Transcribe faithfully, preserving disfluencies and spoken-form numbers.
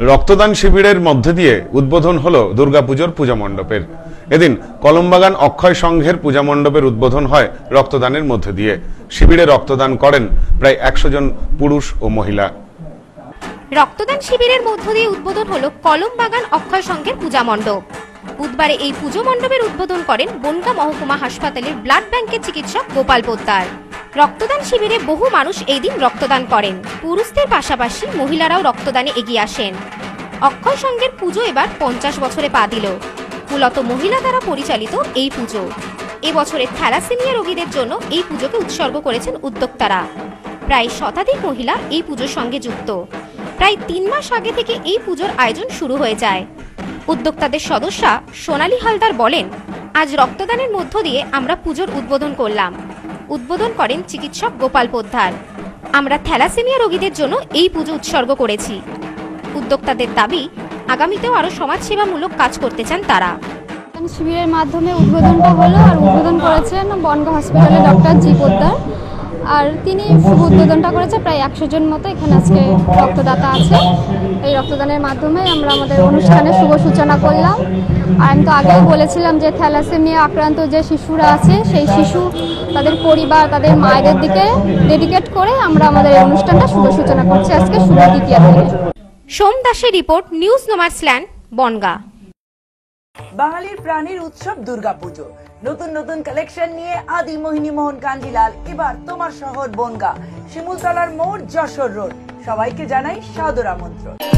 रक्तदान शिविरेर मध्य दिए उद्बोधन हलो दुर्गा पुजोर पूजा मंडपेर। एदिन कलमबागान अक्षय संघेर पूजा मंडपेर उद्बोधन हय रक्तदानेर मध्य दिए। शिविरे रक्तदान करेन प्राय एकशो जन पुरुष और महिला। रक्तदान शिविरेर मध्य दिए उद्बोधन हलो कलमबागान अक्षय संघेर पूजा मंडप। बुधवार एई पूजा मंडपेर उद्बोधन करें बोनगा महकुमा हासपातालेर ब्लाड बैंकेर चिकित्सक गोपाल पोद्दार। रक्तदान शिविरे बहु मानुष एई दिन रक्तदान करें, पुरुषदेर पाशापाशी महिलाराओ रक्तदाने एगिये आसेन। अक्षय संघेर पुजो एबार पचास बछरे पा दिल। मूलत महिला द्वारा परिचालित एई पुजो। एई बछरे थैलासेमिया रोगीदेर जोन्नो एई पुजोके उत्सर्ग करेछेन उद्योक्तारा। प्राय शताधिक महिला एई पुजोर संगे जुक्त। प्राय तीन मास आगे थेके एई पुजोर आयोजन शुरू हये जाय। उद्योक्तादेर सदस्या सोनाली हालदार बोलेन, आज रक्तदानेर मध्य दिये आमरा पुजोर उद्बोधन करलाम। उद्बोधन करेन चिकित्सक गोपाल पोद्दार। आमरा थैलासेमिया रोगीदेर जोन्नो एई पुजो उत्सर्ग करेछि। उद्योक्तादेर दाबी आगामीतेओ आरो समाजसेवामूलक काज करते चान तारा। शिबिरेर माध्यमे उद्बोधनटा हलो और उद्बोधन करेछेन बनगांव हॉस्पिटलेर डॉक्टर जी पोद्दार। और तिनि शुभ उद्बोधनटा करेछे। प्राय एकशो जन मतो एखाने आजके रक्तदाता आछे। एई रक्तदानेर माध्यमे आमरा आमादेर अनुष्ठाने शुभ सूचना करलाम। और आमि तो आगेई बोलेछिलाम जे थैलासेमिया आक्रांत जे शिशुरा आछे सेई शिशु तादेर परिवार तादेर मायेदेर दिके डेडिकेट करे आमरा आमादेर अनुष्ठानटा शुभ सूचना करछि आजके शुभ द्वितीया दिने। सोम दासेर रिपोर्ट, निउज नोमार्सलैंड, बोनगां। বাঙালির প্রাণের উৎসব দুর্গাপুজো। নতুন নতুন কালেকশন নিয়ে আদি মোহিনী মোহন কাঞ্জিলাল এবার তোমার শহর বনগাঁ, শিমুলতলার মোড়, যশোর রোড। সবাইকে জানাই সাদর আমন্ত্রণ।